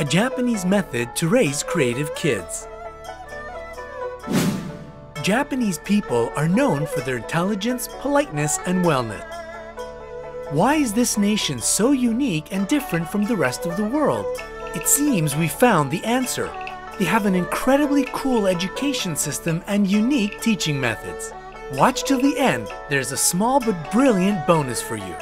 a Japanese method to raise creative kids. Japanese people are known for their intelligence, politeness, and wellness. Why is this nation so unique and different from the rest of the world? It seems we found the answer. They have an incredibly cool education system and unique teaching methods. Watch till the end, there's a small but brilliant bonus for you.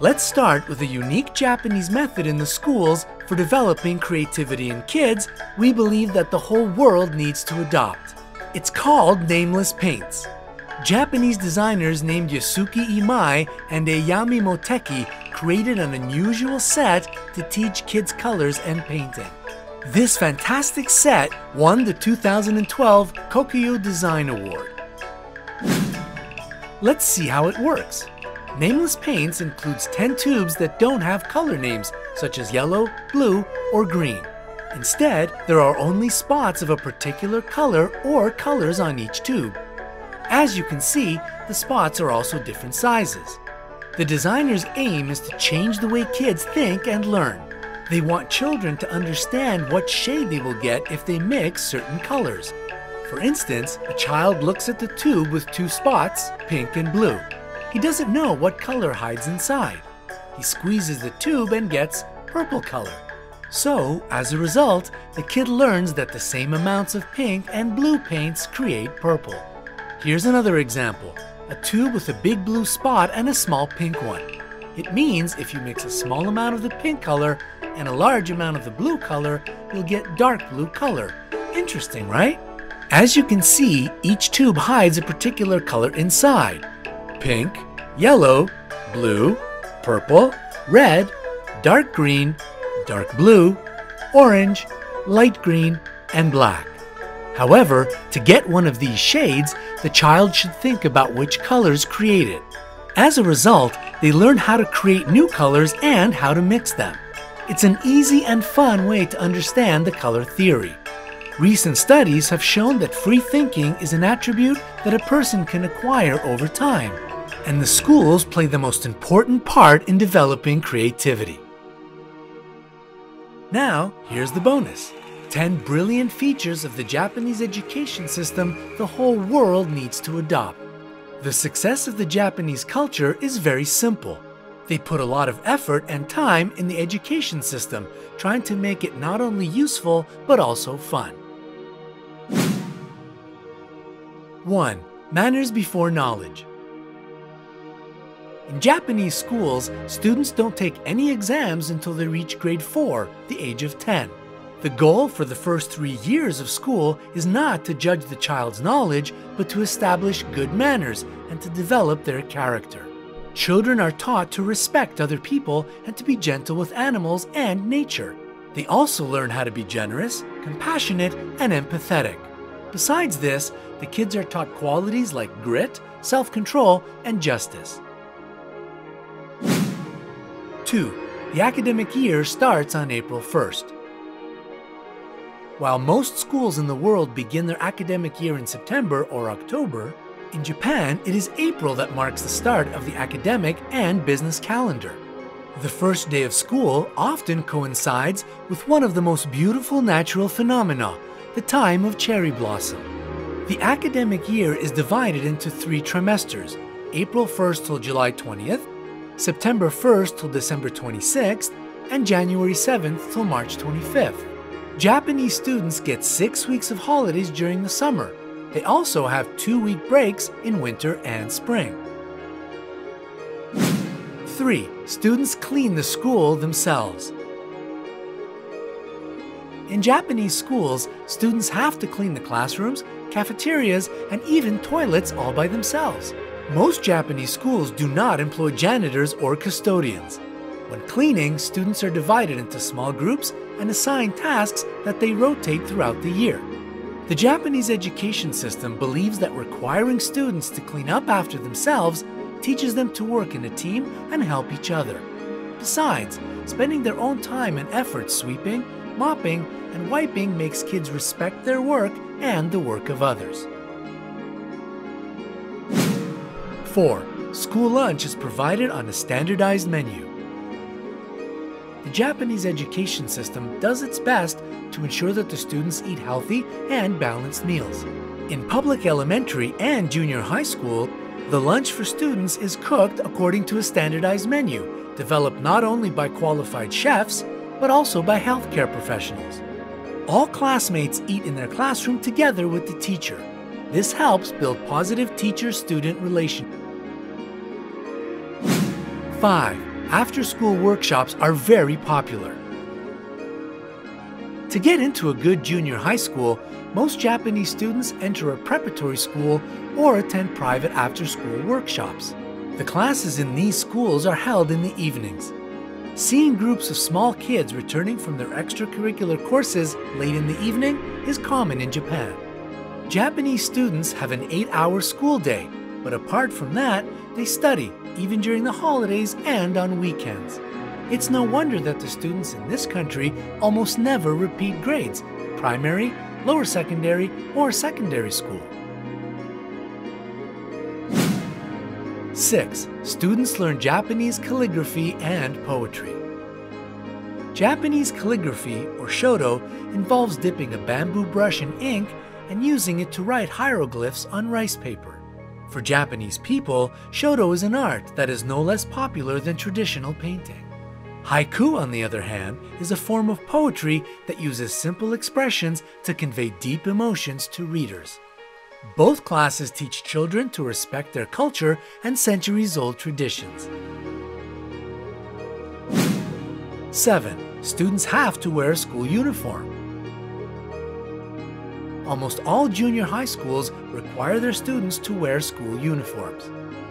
Let's start with a unique Japanese method in the schools for developing creativity in kids we believe that the whole world needs to adopt. It's called Nameless Paints. Japanese designers named Yasuki Imai and Ayami Moteki created an unusual set to teach kids colors and painting. This fantastic set won the 2012 Kokuyo Design Award. Let's see how it works. Nameless Paints includes 10 tubes that don't have color names, such as yellow, blue, or green. Instead, there are only spots of a particular color or colors on each tube. As you can see, the spots are also different sizes. The designer's aim is to change the way kids think and learn. They want children to understand what shade they will get if they mix certain colors. For instance, a child looks at the tube with two spots, pink and blue. He doesn't know what color hides inside. He squeezes the tube and gets purple color. So, as a result, the kid learns that the same amounts of pink and blue paints create purple. Here's another example, a tube with a big blue spot and a small pink one. It means if you mix a small amount of the pink color and a large amount of the blue color, you'll get dark blue color. Interesting, right? As you can see, each tube hides a particular color inside. Pink, yellow, blue, purple, red, dark green, dark blue, orange, light green, and black. However, to get one of these shades, the child should think about which colors create it. As a result, they learn how to create new colors and how to mix them. It's an easy and fun way to understand the color theory. Recent studies have shown that free thinking is an attribute that a person can acquire over time, and the schools play the most important part in developing creativity. Now, here's the bonus. 10 brilliant features of the Japanese education system the whole world needs to adopt. The success of the Japanese culture is very simple. They put a lot of effort and time in the education system, trying to make it not only useful, but also fun. 1. Manners before knowledge. In Japanese schools, students don't take any exams until they reach grade 4, the age of 10. The goal for the first 3 years of school is not to judge the child's knowledge, but to establish good manners and to develop their character. Children are taught to respect other people and to be gentle with animals and nature. They also learn how to be generous, compassionate, and empathetic. Besides this, the kids are taught qualities like grit, self-control, and justice. 2. The academic year starts on April 1st. While most schools in the world begin their academic year in September or October, in Japan, it is April that marks the start of the academic and business calendar. The first day of school often coincides with one of the most beautiful natural phenomena, the time of cherry blossom. The academic year is divided into 3 trimesters, April 1st till July 20th, September 1st till December 26th, and January 7th till March 25th. Japanese students get 6 weeks of holidays during the summer. They also have 2-week breaks in winter and spring. 3. Students clean the school themselves. In Japanese schools, students have to clean the classrooms, cafeterias, and even toilets all by themselves. Most Japanese schools do not employ janitors or custodians. When cleaning, students are divided into small groups and assigned tasks that they rotate throughout the year. The Japanese education system believes that requiring students to clean up after themselves teaches them to work in a team and help each other. Besides, spending their own time and effort sweeping, mopping, and wiping makes kids respect their work and the work of others. 4. School lunch is provided on a standardized menu. The Japanese education system does its best to ensure that the students eat healthy and balanced meals. In public elementary and junior high school, the lunch for students is cooked according to a standardized menu, developed not only by qualified chefs, but also by healthcare professionals. All classmates eat in their classroom together with the teacher. This helps build positive teacher-student relations. 5. After-school workshops are very popular. To get into a good junior high school, most Japanese students enter a preparatory school or attend private after-school workshops. The classes in these schools are held in the evenings. Seeing groups of small kids returning from their extracurricular courses late in the evening is common in Japan. Japanese students have an 8-hour school day, but apart from that, they study, even during the holidays and on weekends. It's no wonder that the students in this country almost never repeat grades, primary, lower secondary, or secondary school. 6. Students learn Japanese calligraphy and poetry. Japanese calligraphy, or shodo, involves dipping a bamboo brush in ink and using it to write hieroglyphs on rice paper. For Japanese people, shodo is an art that is no less popular than traditional painting. Haiku, on the other hand, is a form of poetry that uses simple expressions to convey deep emotions to readers. Both classes teach children to respect their culture and centuries-old traditions. 7. Students have to wear a school uniform. Almost all junior high schools require their students to wear school uniforms.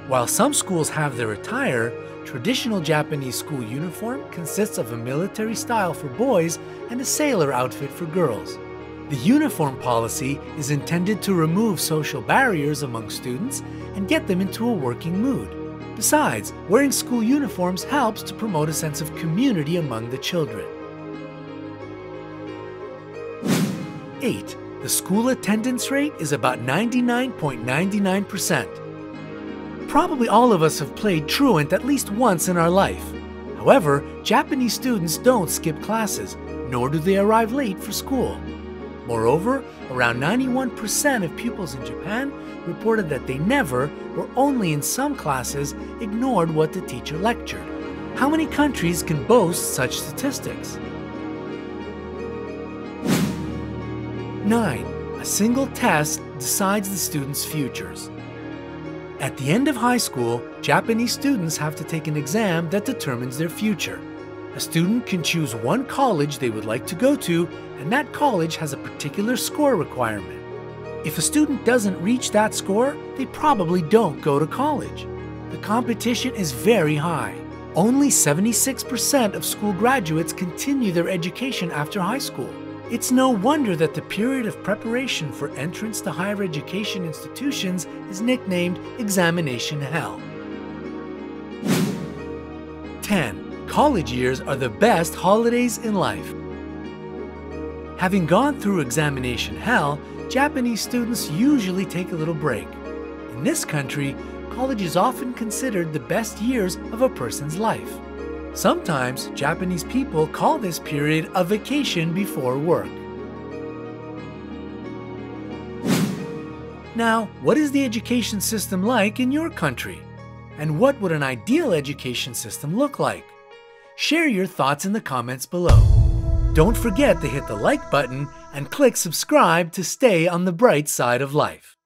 While some schools have their attire, traditional Japanese school uniform consists of a military style for boys and a sailor outfit for girls. The uniform policy is intended to remove social barriers among students and get them into a working mood. Besides, wearing school uniforms helps to promote a sense of community among the children. 8. The school attendance rate is about 99.99%. Probably all of us have played truant at least once in our life. However, Japanese students don't skip classes, nor do they arrive late for school. Moreover, around 91% of pupils in Japan reported that they never, or only in some classes, ignored what the teacher lectured. How many countries can boast such statistics? 9. A single test decides the students' futures. At the end of high school, Japanese students have to take an exam that determines their future. A student can choose one college they would like to go to, and that college has a particular score requirement. If a student doesn't reach that score, they probably don't go to college. The competition is very high. Only 76% of school graduates continue their education after high school. It's no wonder that the period of preparation for entrance to higher education institutions is nicknamed examination hell. 10. College years are the best holidays in life. Having gone through examination hell, Japanese students usually take a little break. In this country, college is often considered the best years of a person's life. Sometimes, Japanese people call this period a vacation before work. Now, what is the education system like in your country? And what would an ideal education system look like? Share your thoughts in the comments below. Don't forget to hit the like button and click subscribe to stay on the bright side of life.